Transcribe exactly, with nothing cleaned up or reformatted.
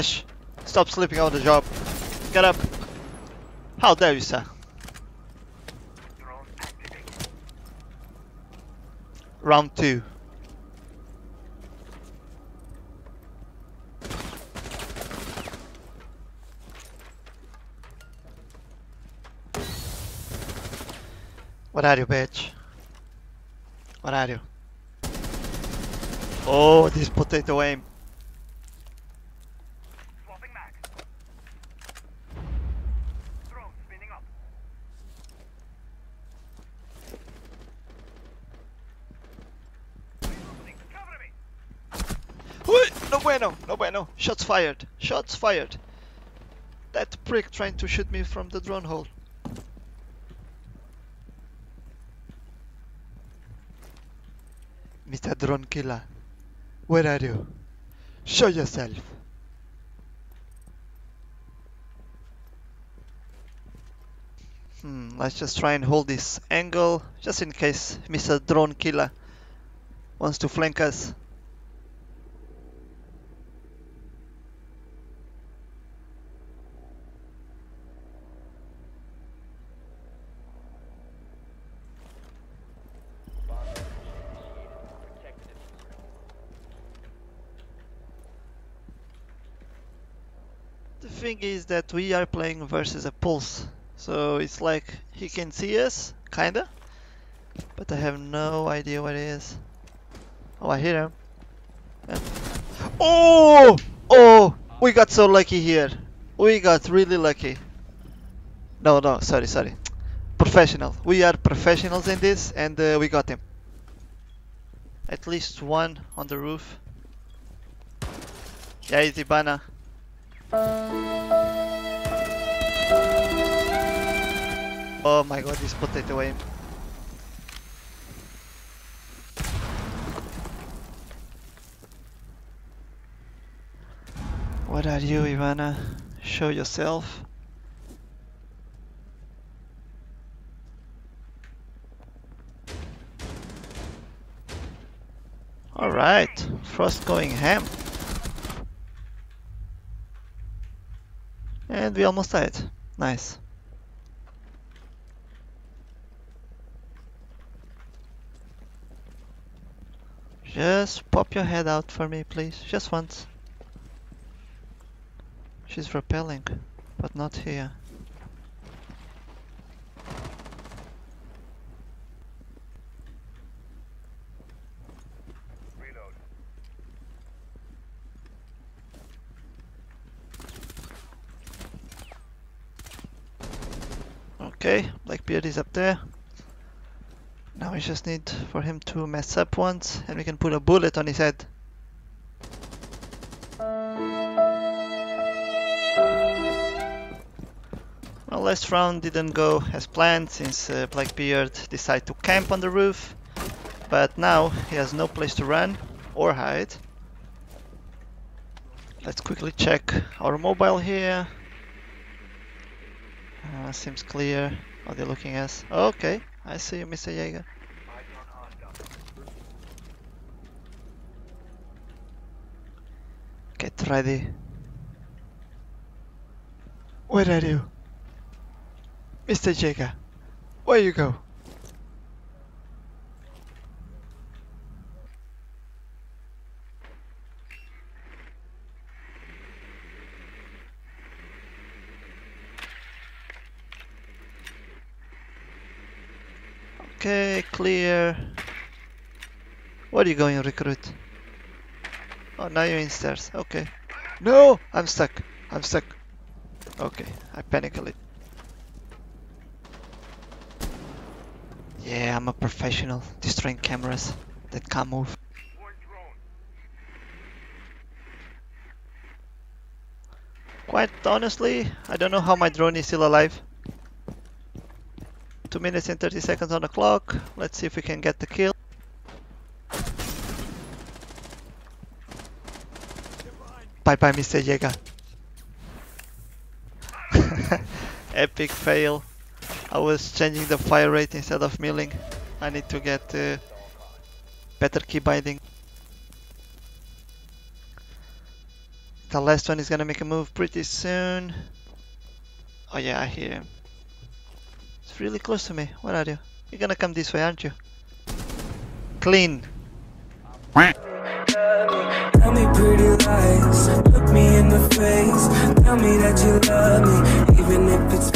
Ash, stop sleeping on the job. Get up. How dare you, sir? Round two. What are you, bitch? What are you? Oh, this potato aim. Swapping mag. Drone spinning up. Cover me. What? No bueno, no bueno. Shots fired. Shots fired. That prick trying to shoot me from the drone hole. Mister Drone Killer, where are you? Show yourself! Hmm, let's just try and hold this angle, just in case Mister Drone Killer wants to flank us. The thing is that we are playing versus a Pulse, so it's like he can see us, kinda, but I have no idea what it is. Oh, I hear him. And oh! Oh! We got so lucky here. We got really lucky. No, no, sorry, sorry. Professional. We are professionals in this, and uh, we got him. At least one on the roof. Yeah, it's Hibana. Oh my god, this potato aim. What are you, Ivana? Show yourself. Alright, Frost going ham. And we almost died. Nice. Just pop your head out for me, please. Just once. She's repelling, but not here. Okay, Blackbeard is up there. Now we just need for him to mess up once and we can put a bullet on his head. Well, last round didn't go as planned since uh, Blackbeard decided to camp on the roof, but now he has no place to run or hide. Let's quickly check our mobile here. Uh, seems clear. Are they looking at us? Oh, okay, I see you, Mister Jaeger. Get ready. Where are you? Mister Jaeger, where you go? Okay, clear. Where are you going, recruit? Oh, now you're in stairs. Okay. No! I'm stuck. I'm stuck. Okay, I panic a little. Yeah, I'm a professional. Destroying cameras that can't move. Quite honestly, I don't know how my drone is still alive. two minutes and thirty seconds on the clock. Let's see if we can get the kill. Bye bye, Mister Jaeger. Epic fail. I was changing the fire rate instead of milling. I need to get uh, better key binding. The last one is gonna make a move pretty soon. Oh yeah, I hear him. It's really close to me. What are you? You're gonna come this way, aren't you? Clean. Tell me pretty lies. Look me in the face. Tell me that you love me, even if it's